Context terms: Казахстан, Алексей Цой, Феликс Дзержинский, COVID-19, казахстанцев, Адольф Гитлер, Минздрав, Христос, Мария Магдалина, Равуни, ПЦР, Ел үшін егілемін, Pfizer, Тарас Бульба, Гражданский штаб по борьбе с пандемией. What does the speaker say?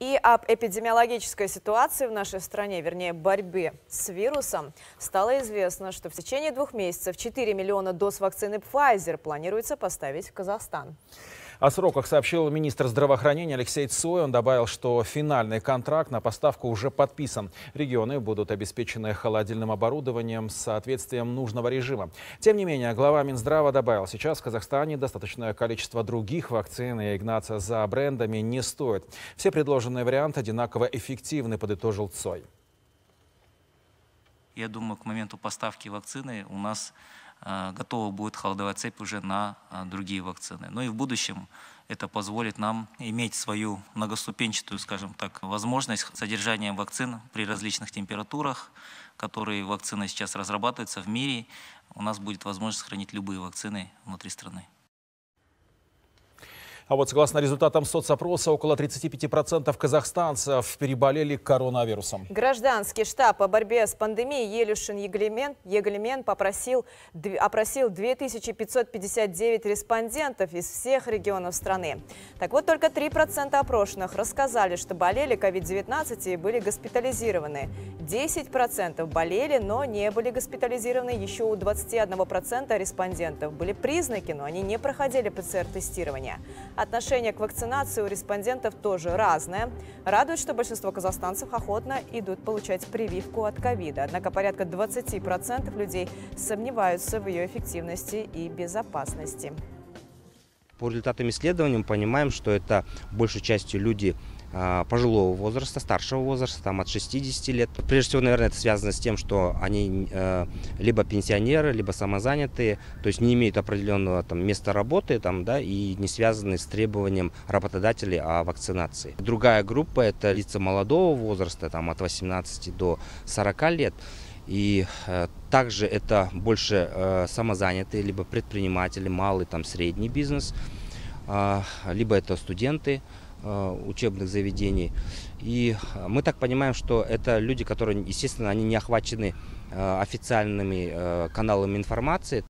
И об эпидемиологической ситуации в нашей стране, вернее борьбе с вирусом, стало известно, что в течение 2 месяцев 4 миллиона доз вакцины Pfizer планируется поставить в Казахстан. О сроках сообщил министр здравоохранения Алексей Цой. Он добавил, что финальный контракт на поставку уже подписан. Регионы будут обеспечены холодильным оборудованием с соответствием нужного режима. Тем не менее, глава Минздрава добавил, сейчас в Казахстане достаточное количество других вакцин, и гнаться за брендами не стоит. Все предложенные варианты одинаково эффективны, подытожил Цой. Я думаю, к моменту поставки вакцины у нас готова будет холодовая цепь уже на другие вакцины. Но и в будущем это позволит нам иметь свою многоступенчатую, скажем так, возможность содержания вакцин при различных температурах, которые вакцины сейчас разрабатываются в мире. У нас будет возможность хранить любые вакцины внутри страны. А вот согласно результатам соцопроса, около 35% казахстанцев переболели коронавирусом. Гражданский штаб по борьбе с пандемией Ел үшін егілемін опросил 2559 респондентов из всех регионов страны. Так вот, только 3% опрошенных рассказали, что болели COVID-19 и были госпитализированы. 10% болели, но не были госпитализированы. Еще у 21% респондентов были признаки, но они не проходили ПЦР-тестирование. Отношение к вакцинации у респондентов тоже разное. Радует, что большинство казахстанцев охотно идут получать прививку от ковида. Однако порядка 20% людей сомневаются в ее эффективности и безопасности. По результатам исследований мы понимаем, что это большей частью люди пожилого возраста, старшего возраста, там от 60 лет. Прежде всего, наверное, это связано с тем, что они либо пенсионеры, либо самозанятые, то есть не имеют определенного там места работы там, да, и не связаны с требованием работодателей о вакцинации. Другая группа – это лица молодого возраста, там, от 18 до 40 лет. И также это больше самозанятые, либо предприниматели, малый, там, средний бизнес, либо это студенты учебных заведений. И мы так понимаем, что это люди, которые, естественно, они не охвачены официальными каналами информации.